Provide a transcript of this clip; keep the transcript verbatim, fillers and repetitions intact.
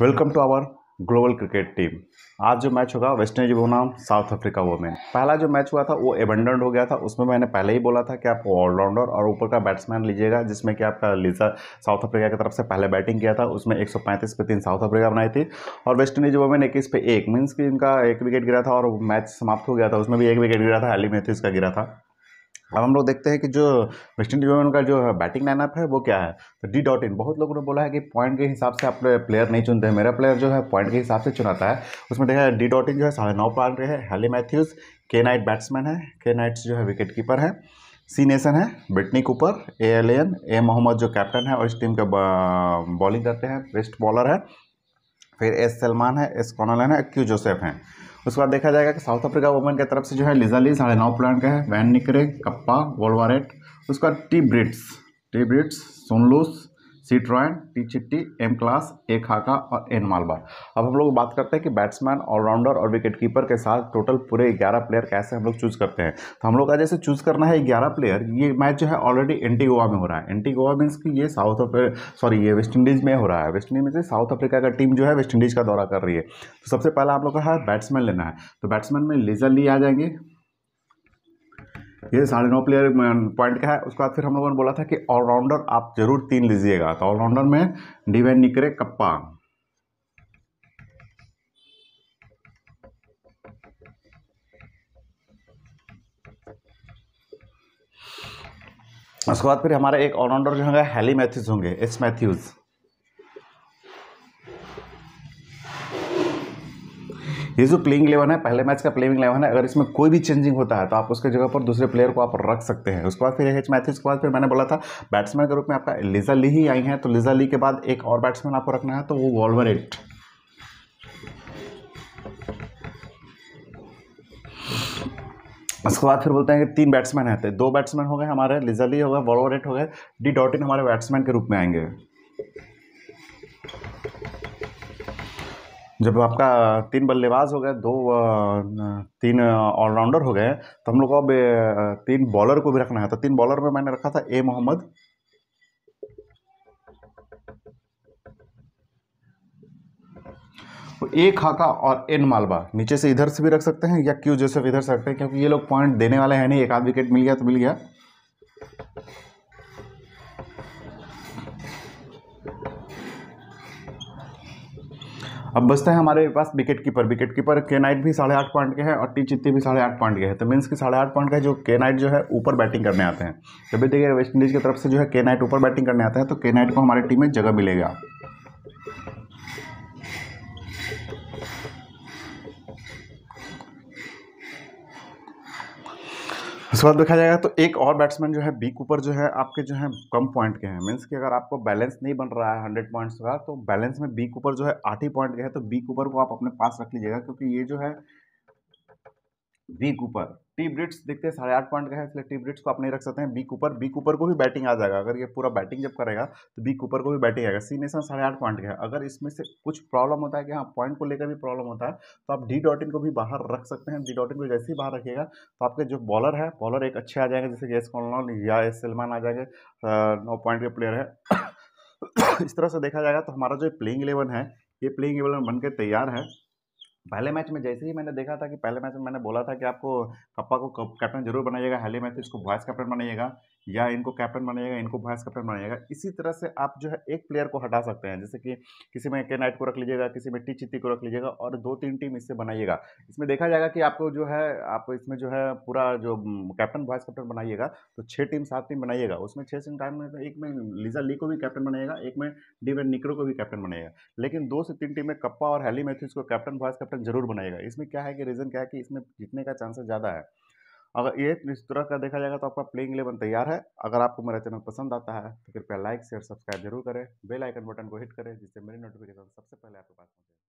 Welcome to our global cricket team. आज जो match होगा वेस्ट इंडीज बनाम साउथ अफ्रीका वोमेन, पहला जो मैच हुआ था वो एबेंडेंड हो गया था। उसमें मैंने पहले ही बोला था कि आप ऑलराउंडर और ऊपर का बैट्समैन लीजिएगा, जिसमें कि आपका लिजा साउथ अफ्रीका की तरफ से पहले बैटिंग किया था, उसमें एक सौ पैंतीस पे तीन साउथ अफ्रीका बनाई थी और वेस्ट इंडीज वोमेन इक्कीस पे एक मीन्स कि इनका एक विकेट गिरा था और मैच समाप्त हो गया था। उसमें भी एक विकेट गिरा था, एली मैथ्यूज का गिरा था। अब हम लोग देखते हैं कि जो वेस्ट इंडीज वोमेन का जो बैटिंग लाइनअप है वो क्या है। तो डी डॉटिन, बहुत लोगों ने बोला है कि पॉइंट के हिसाब से आप प्लेयर नहीं चुनते हैं, मेरा प्लेयर जो है पॉइंट के हिसाब से चुनाता है। उसमें देखा डी डॉटिन जो है साढ़े नौ पॉइंट है, Hayley Matthews K Knight batsman है, के नाइट जो है विकेट कीपर है, सी नेशन है, Britney Cooper, Alleyne A Mohammed जो कैप्टन है और इस टीम के बॉलिंग करते हैं, बेस्ट बॉलर है, फिर एस सलमान है, एस कॉनलन है, क्यू जोसेफ हैं। उसके बाद देखा जाएगा कि साउथ अफ्रीका वुमेन की तरफ से जो है लिज़ेल ली साढ़े नौ पॉइंट का है, वैन नीकर्क, कप्पा वोल्वारेट, उसके बाद T Brits T Brits Sune Luus, C Tryon, T Chetty, M Klaas, A Khaka और एन मालबार। अब हम लोग बात करते हैं कि बैट्समैन, ऑलराउंडर और विकेट कीपर के साथ टोटल पूरे ग्यारह प्लेयर कैसे हम लोग चूज़ करते हैं। तो हम लोग का जैसे चूज़ करना है ग्यारह प्लेयर। ये मैच जो है ऑलरेडी एंटी गोवा में हो रहा है। एंटी गोवा मीन्स कि ये साउथ अफ्रीका सॉरी ये वेस्ट इंडीज़ में हो रहा है। वेस्ट इंडीज में से साउथ अफ्रीका का टीम जो है वेस्ट इंडीज़ का दौरा कर रही है। तो सबसे पहला आप लोग का है बैट्समैन लेना है। तो बैट्समैन में लिज़ेल ली आ जाएंगे, ये साढ़े नौ प्लेयर पॉइंट का है। उसके बाद फिर हम लोगों ने बोला था कि ऑलराउंडर आप जरूर तीन लीजिएगा। तो ऑलराउंडर में डिवेन नीकर्क, कप्पा, उसके बाद फिर हमारे एक ऑलराउंडर जो होंगे हैली मैथ्यूज होंगे, एस मैथ्यूज। ये जो प्लेइंग इलेवन है, पहले मैच का प्लेइंग इलेवन है, अगर इसमें कोई भी चेंजिंग होता है तो आप उसके जगह पर दूसरे प्लेयर को आप रख सकते हैं। उसके बाद फिर एच मैथ्यूज के बाद फिर मैंने बोला था बैट्समैन के रूप में आपका लिज़ेल ली ही आई हैं। तो लिज़ेल ली के बाद एक और बैट्समैन आपको रखना है, तो वो वॉल्वरेट। उसके बाद फिर बोलते हैं कि तीन बैट्समैन हैं, तो दो बैट्समैन हो गए हमारे, लिज़ेल ली हो गए, वॉल्वरेट हो गए, डी डॉटिन हमारे बैट्समैन के रूप में आएंगे। जब आपका तीन बल्लेबाज हो गए, दो तीन ऑलराउंडर हो गए, तो हम लोग को अब तीन बॉलर को भी रखना है। तो तीन बॉलर में मैंने रखा था ए मोहम्मद, ए खाका और एन मालबा। नीचे से इधर से भी रख सकते हैं या क्यू जोसेफ इधर से रखते हैं, क्योंकि ये लोग पॉइंट देने वाले हैं नहीं। एक आध विकेट मिल गया तो मिल गया। अब बचते हैं हमारे पास wicket keeper. Wicket keeper K Knight भी साढ़े आठ पॉइंट के हैं और टी चिट्टी भी साढ़े आठ पॉइंट के हैं। तो मीन्स कि साढ़े आठ पॉइंट का जो के नाइट जो है ऊपर बैटिंग करने आते हैं। जब भी देखिए वेस्ट इंडीज़ की तरफ से जो है के नाइट ऊपर बैटिंग करने आता है, तो के नाइट को हमारी टीम में जगह मिलेगा। उसके बाद देखा जाएगा तो एक और बैट्समैन जो है बी कूपर जो है आपके जो है कम पॉइंट के हैं। मीन्स कि अगर आपको बैलेंस नहीं बन रहा है हंड्रेड पॉइंट्स का, तो बैलेंस में बी कूपर जो है आठ ही पॉइंट के हैं। तो बी कूपर को आप अपने पास रख लीजिएगा, क्योंकि ये जो है बी कूपर। टी ब्रिट्स देखते हैं साढ़े आठ पॉइंट का है, इसलिए टी ब्रिट्स को आप नहीं रख सकते हैं। बी कूपर बी कूपर को भी बैटिंग आ जाएगा। अगर ये पूरा बैटिंग जब करेगा तो बी कूपर को भी बैटिंग आएगा। सी नेशन साढ़े आठ पॉइंट का है। अगर इसमें से कुछ प्रॉब्लम होता है कि हाँ पॉइंट को लेकर भी प्रॉब्लम होता है, तो आप डी डॉटिन को भी बाहर रख सकते हैं। डी डॉटिन को जैसे ही बाहर रखिएगा तो आपके जो बॉलर है, बॉलर एक अच्छे आ जाएंगे, जैसे कि एस कॉनलॉन या एस सलमान आ जाएंगे, नौ पॉइंट के प्लेयर है। इस तरह से देखा जाएगा तो हमारा जो प्लेइंग इलेवन है, ये प्लेइंग इलेवन बन के तैयार है। पहले मैच में जैसे ही मैंने देखा था कि पहले मैच में मैंने बोला था कि आपको कप्पा को कैप्टन जरूर बनाइएगा, हैली मैथ्यूज को वाइस कैप्टन बनाइएगा, या इनको कैप्टन बनाइएगा, इनको वाइस कैप्टन बनाइएगा। इसी तरह से आप जो है एक प्लेयर को हटा सकते हैं, जैसे कि किसी में के नाइट को रख लीजिएगा, किसी में टी चिट्टी को रख लीजिएगा और दो तीन टीम इससे बनाइएगा। इसमें देखा जाएगा कि आपको जो है आप इसमें जो है पूरा जो कैप्टन वाइस कैप्टन बनाइएगा तो छः टीम सात टीम बनाइएगा। उसमें छः टीम टाइम में एक में लिज़ेल ली को भी कैप्टन बनाइएगा, एक में डेवन नीकर्क को भी कैप्टन बनाइएगा, लेकिन दो से तीन टीम में कप्पा और हैली मैथ्यूज को कैप्टन वाइस कैप्टन जरूर बनाएगा। इसमें क्या है कि रीज़न क्या है कि इसमें जीतने का चांसेस ज़्यादा है। अगर ये इस तरह का देखा जाएगा तो आपका प्लेइंग इलेवन तैयार है। अगर आपको मेरा चैनल पसंद आता है तो कृपया लाइक शेयर सब्सक्राइब जरूर करें, बेल आइकन बटन को हिट करें, जिससे मेरी नोटिफिकेशन सबसे पहले आपके पास पहुंचे।